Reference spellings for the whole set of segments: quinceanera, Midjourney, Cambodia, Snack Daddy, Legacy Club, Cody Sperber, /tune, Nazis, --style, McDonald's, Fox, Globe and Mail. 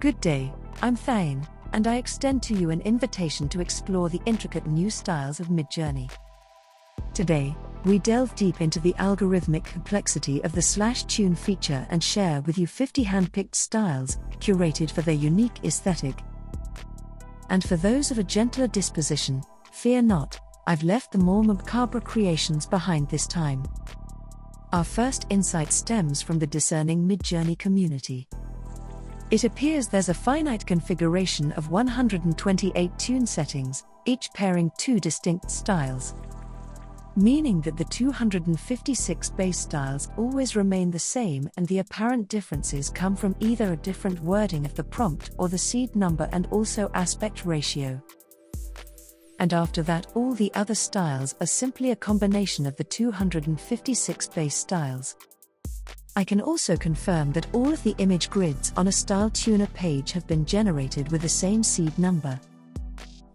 Good day, I'm Thane, and I extend to you an invitation to explore the intricate new styles of Midjourney. Today, we delve deep into the algorithmic complexity of the /tune feature and share with you 50 handpicked styles, curated for their unique aesthetic. And for those of a gentler disposition, fear not, I've left the more macabre creations behind this time. Our first insight stems from the discerning Midjourney community. It appears there's a finite configuration of 128 tune settings, each pairing two distinct styles, meaning that the 256 base styles always remain the same, and the apparent differences come from either a different wording of the prompt or the seed number, and also aspect ratio. And after that, all the other styles are simply a combination of the 256 base styles. I can also confirm that all of the image grids on a style tuner page have been generated with the same seed number.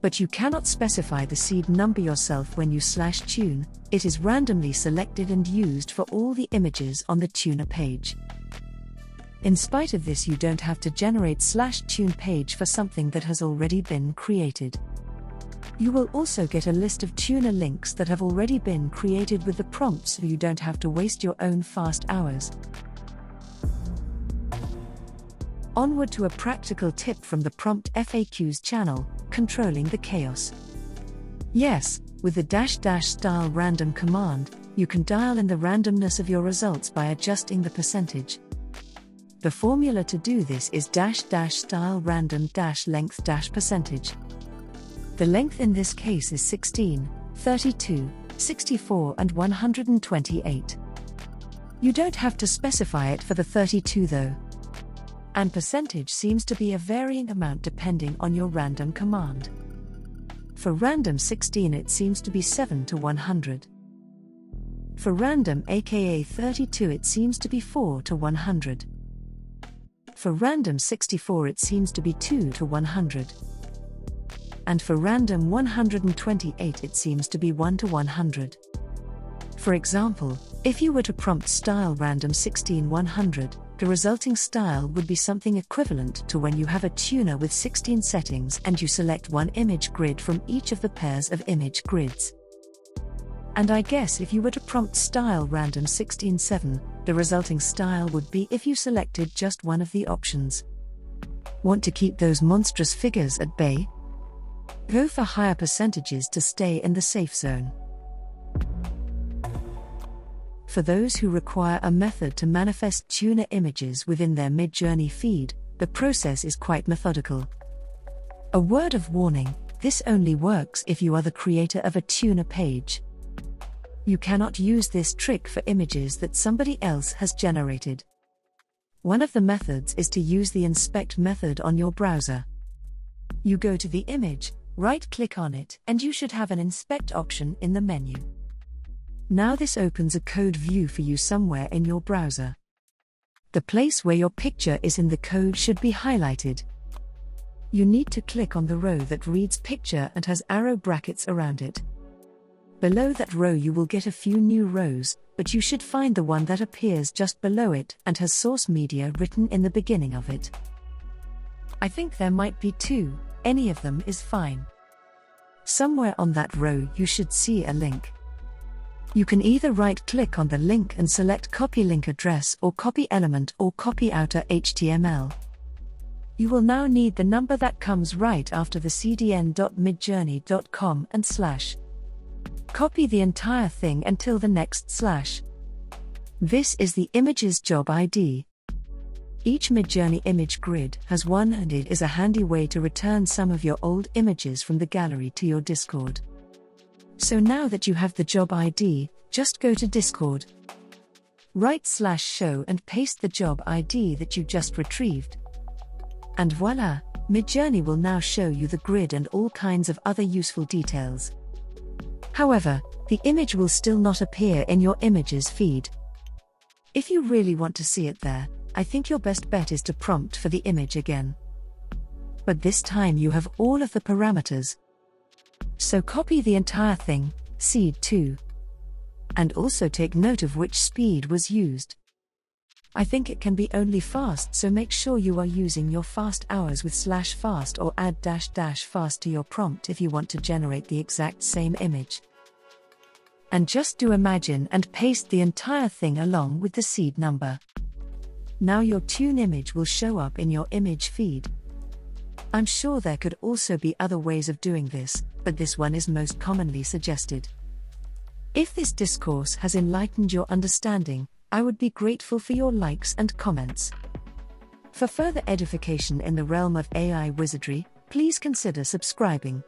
But you cannot specify the seed number yourself when you /tune, it is randomly selected and used for all the images on the tuner page. In spite of this, you don't have to generate /tune page for something that has already been created. You will also get a list of tuner links that have already been created with the prompt, so you don't have to waste your own fast hours. Onward to a practical tip from the Prompt FAQs channel, controlling the chaos. Yes, with the -- style random command, you can dial in the randomness of your results by adjusting the percentage. The formula to do this is -- style random -- length -- percentage. The length in this case is 16, 32, 64 and 128. You don't have to specify it for the 32 though. And percentage seems to be a varying amount depending on your random command. For random 16 it seems to be 7 to 100. For random aka 32 it seems to be 4 to 100. For random 64 it seems to be 2 to 100. And for random 128 it seems to be 1 to 100. For example, if you were to prompt style random 16 100, the resulting style would be something equivalent to when you have a tuner with 16 settings and you select one image grid from each of the pairs of image grids. And I guess if you were to prompt style random 16 7, the resulting style would be if you selected just one of the options. Want to keep those monstrous figures at bay? Go for higher percentages to stay in the safe zone. For those who require a method to manifest tuner images within their Midjourney feed, the process is quite methodical. A word of warning, this only works if you are the creator of a tuner page. You cannot use this trick for images that somebody else has generated. One of the methods is to use the inspect method on your browser. You go to the image, right-click on it, and you should have an inspect option in the menu. Now this opens a code view for you somewhere in your browser. The place where your picture is in the code should be highlighted. You need to click on the row that reads picture and has arrow brackets around it. Below that row you will get a few new rows, but you should find the one that appears just below it and has source media written in the beginning of it. I think there might be two, any of them is fine. Somewhere on that row you should see a link. You can either right-click on the link and select copy link address, or copy element, or copy outer HTML. You will now need the number that comes right after the cdn.midjourney.com and /. Copy the entire thing until the next /. This is the image's job ID. Each Midjourney image grid has one, and it is a handy way to return some of your old images from the gallery to your Discord. So now that you have the job ID, just go to Discord. Write /show and paste the job ID that you just retrieved. And voila, Midjourney will now show you the grid and all kinds of other useful details. However, the image will still not appear in your images feed. If you really want to see it there, I think your best bet is to prompt for the image again. But this time you have all of the parameters. So copy the entire thing, seed 2. And also take note of which speed was used. I think it can be only fast, so make sure you are using your fast hours with /fast or add --fast to your prompt if you want to generate the exact same image. And just do imagine and paste the entire thing along with the seed number. Now your tune image will show up in your image feed. I'm sure there could also be other ways of doing this, but this one is most commonly suggested. If this discourse has enlightened your understanding, I would be grateful for your likes and comments. For further edification in the realm of AI wizardry, please consider subscribing.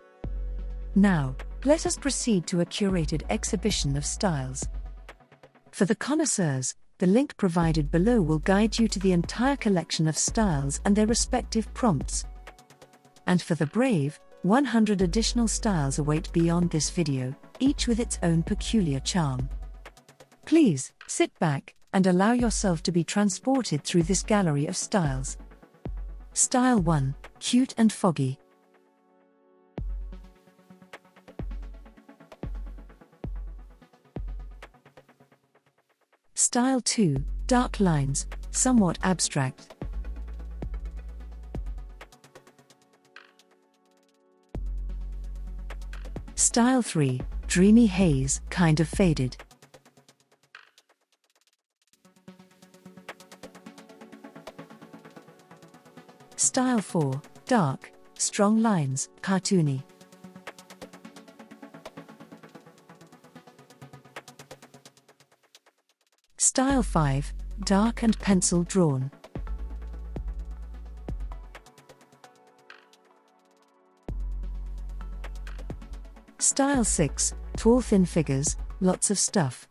Now, let us proceed to a curated exhibition of styles. For the connoisseurs, the link provided below will guide you to the entire collection of styles and their respective prompts. And for the brave, 100 additional styles await beyond this video, each with its own peculiar charm. Please, sit back, and allow yourself to be transported through this gallery of styles. Style 1, cute and foggy. Style 2, dark lines, somewhat abstract. Style 3, dreamy haze, kind of faded. Style 4, dark, strong lines, cartoony. Style 5, dark and pencil drawn. Style 6, tall thin figures, lots of stuff.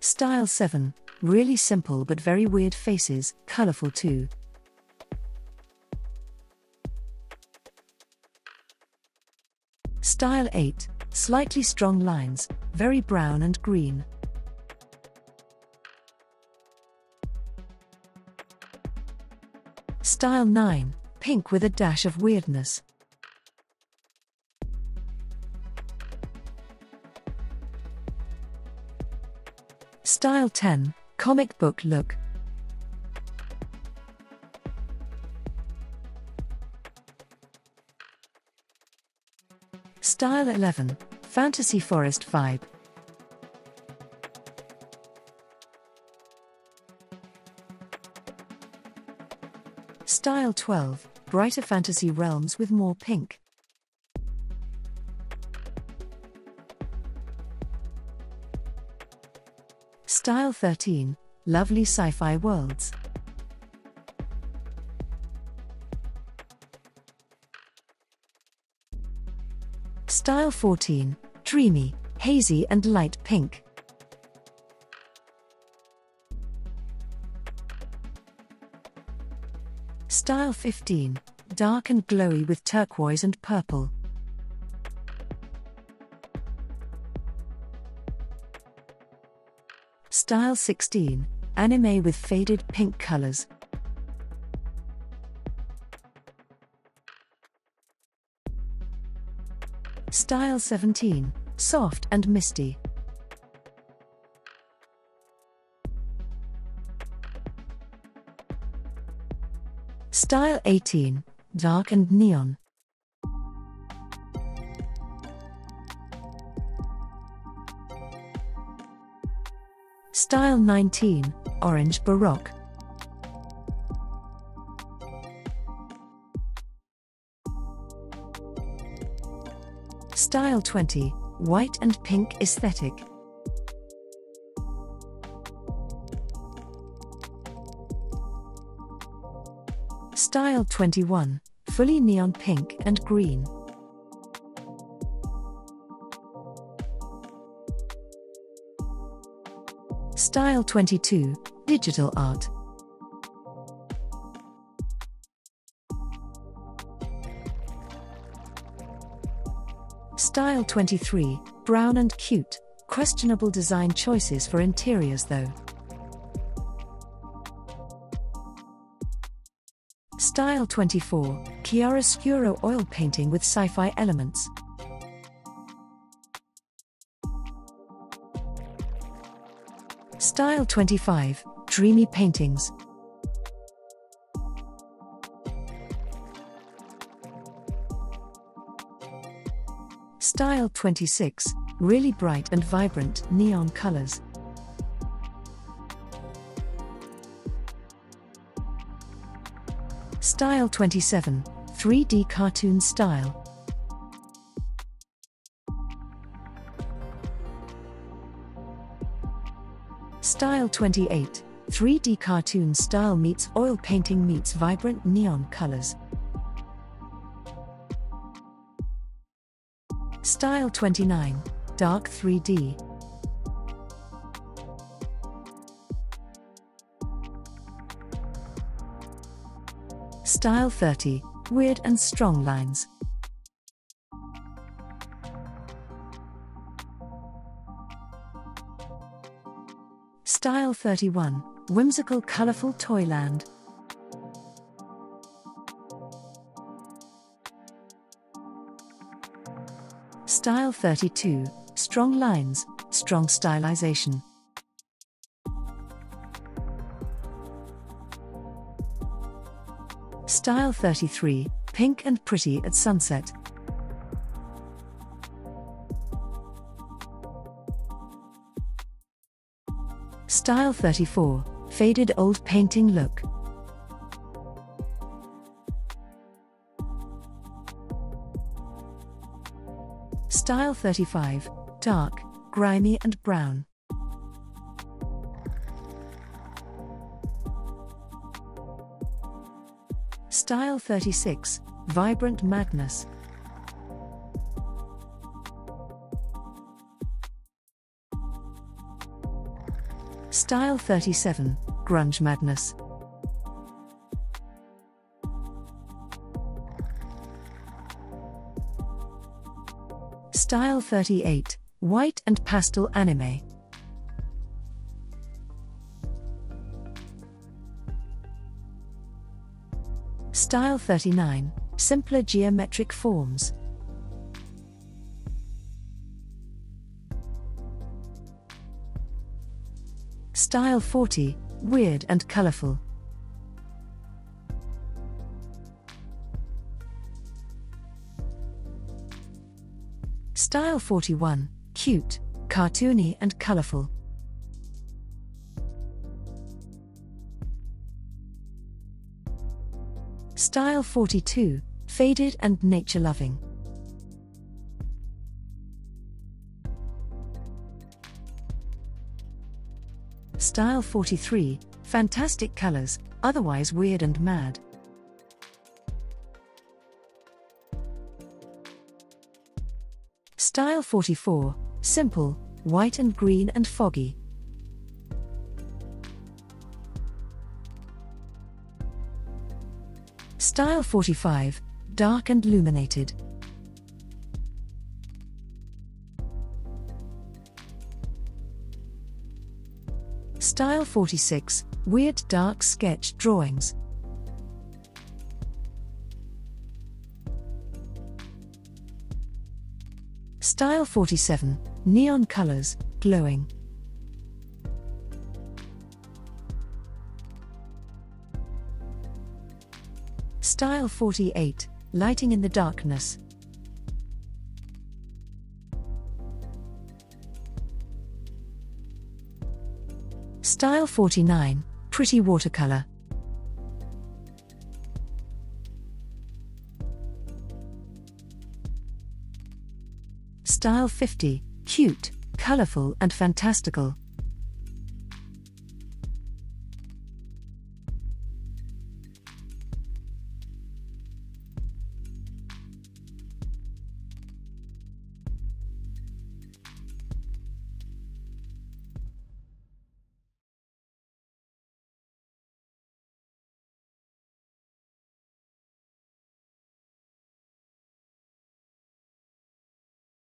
Style 7, really simple but very weird faces, colorful too. Style 8, slightly strong lines, very brown and green. Style 9, pink with a dash of weirdness. Style 10, comic book look. Style 11, fantasy forest vibe. Style 12, brighter fantasy realms with more pink. Style 13, lovely sci-fi worlds. Style 14, dreamy, hazy and light pink. Style 15, dark and glowy with turquoise and purple. Style 16, anime with faded pink colors. Style 17, soft and misty. Style 18, dark and neon. Style 19, orange baroque. Style 20, white and pink aesthetic. Style 21, fully neon pink and green. Style 22, digital art. Style 23, brown and cute, questionable design choices for interiors though. Style 24, chiaroscuro oil painting with sci-fi elements. Style 25, Dreamy Paintings. Style 26, Really Bright and Vibrant Neon Colors. Style 27, 3D Cartoon Style. Style 28, 3D Cartoon Style meets Oil Painting meets Vibrant Neon Colors. Style 29, Dark 3D. Style 30, Weird and Strong Lines. Style 31, Whimsical Colorful Toyland. Style 32, Strong Lines, Strong Stylization. Style 33, Pink and Pretty at Sunset. Style 34, Faded Old Painting Look. Style 35, Dark, Grimy and Brown. Style 36, Vibrant Madness. Style 37, Grunge Madness. Style 38, White and Pastel Anime. Style 39, Simpler Geometric Forms. Style 40, Weird and Colorful. Style 41, Cute, Cartoony and Colorful. Style 42, Faded and Nature Loving. Style 43, Fantastic Colors, Otherwise Weird and Mad. Style 44, Simple, White and Green and Foggy. Style 45, Dark and Illuminated. Style 46, Weird Dark Sketch Drawings. Style 47, Neon Colors, Glowing. Style 48, Lighting in the Darkness. Style 49, Pretty Watercolor. Style 50, Cute, Colorful and Fantastical.